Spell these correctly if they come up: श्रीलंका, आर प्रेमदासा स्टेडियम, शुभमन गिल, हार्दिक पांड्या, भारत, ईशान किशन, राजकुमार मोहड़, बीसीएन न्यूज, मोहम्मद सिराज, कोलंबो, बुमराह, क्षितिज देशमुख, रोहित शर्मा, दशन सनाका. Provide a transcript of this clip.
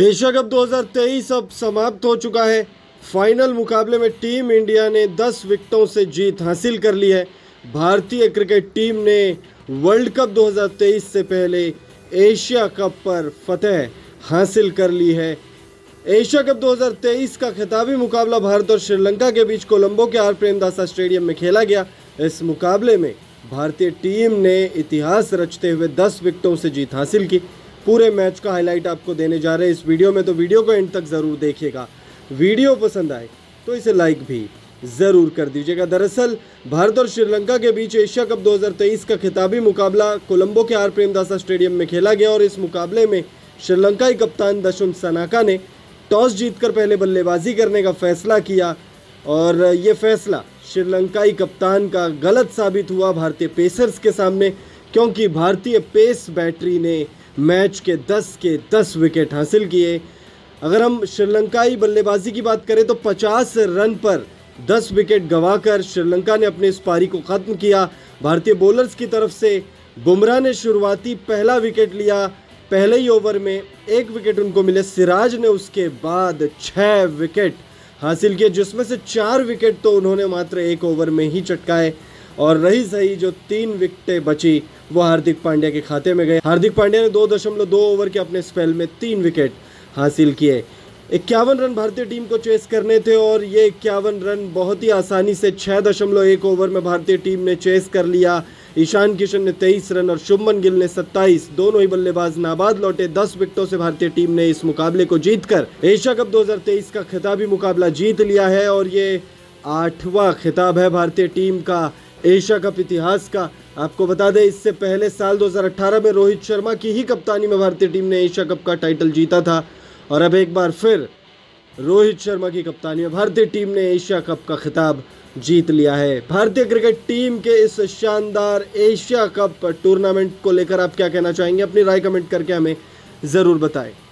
Asia cup 2023 अब समाप्त हो चुका है। फाइनल मुकाबले में टीम इंडिया ने 10 विकेटों से जीत हासिल कर ली है। भारतीय क्रिकेट टीम ने वर्ल्ड कप 2023 से पहले एशिया कप पर फतह हासिल कर ली है। एशिया कप 2023 का खिताबी मुकाबला भारत और श्रीलंका के बीच कोलंबो के आर प्रेमदासा स्टेडियम में खेला गया। इस मुकाबले में भारतीय टीम ने इतिहास रचते हुए 10 विकेटों से जीत हासिल की। पूरे मैच का हाईलाइट आपको देने जा रहे हैं इस वीडियो में, तो वीडियो को एंड तक ज़रूर देखिएगा। वीडियो पसंद आए तो इसे लाइक भी ज़रूर कर दीजिएगा। दरअसल भारत और श्रीलंका के बीच एशिया कप 2023 का खिताबी मुकाबला कोलंबो के आर प्रेमदासा स्टेडियम में खेला गया और इस मुकाबले में श्रीलंकाई कप्तान दशन सनाका ने टॉस जीतकर पहले बल्लेबाजी करने का फैसला किया और ये फैसला श्रीलंकाई कप्तान का गलत साबित हुआ भारतीय पेसर्स के सामने, क्योंकि भारतीय पेस बैटरी ने मैच के 10 विकेट हासिल किए। अगर हम श्रीलंकाई बल्लेबाजी की बात करें तो 50 रन पर 10 विकेट गंवाकर श्रीलंका ने अपने इस पारी को ख़त्म किया। भारतीय बॉलर्स की तरफ से बुमराह ने शुरुआती पहला विकेट लिया, पहले ही ओवर में 1 विकेट उनको मिले। सिराज ने उसके बाद 6 विकेट हासिल किए, जिसमें से 4 विकेट तो उन्होंने मात्र 1 ओवर में ही चटकाए और रही सही जो 3 विकेटें बची वो हार्दिक पांड्या के खाते में गए। हार्दिक पांड्या ने 2.2 ओवर के अपने स्पेल में 3 विकेट हासिल किए। 51 रन भारतीय टीम को चेस करने थे और ये 51 रन बहुत ही आसानी से 6.1 ओवर में भारतीय टीम ने चेस कर लिया। ईशान किशन ने 23 रन और शुभमन गिल ने 27, दोनों ही बल्लेबाज नाबाद लौटे। 10 विकेटों से भारतीय टीम ने इस मुकाबले को जीतकर एशिया कप 2023 का खिताबी मुकाबला जीत लिया है और ये 8वां खिताब है भारतीय टीम का एशिया कप इतिहास का। आपको बता दें, इससे पहले साल 2018 में रोहित शर्मा की ही कप्तानी में भारतीय टीम ने एशिया कप का टाइटल जीता था और अब एक बार फिर रोहित शर्मा की कप्तानी में भारतीय टीम ने एशिया कप का खिताब जीत लिया है। भारतीय क्रिकेट टीम के इस शानदार एशिया कप टूर्नामेंट को लेकर आप क्या कहना चाहेंगे? अपनी राय कमेंट करके हमें ज़रूर बताएं।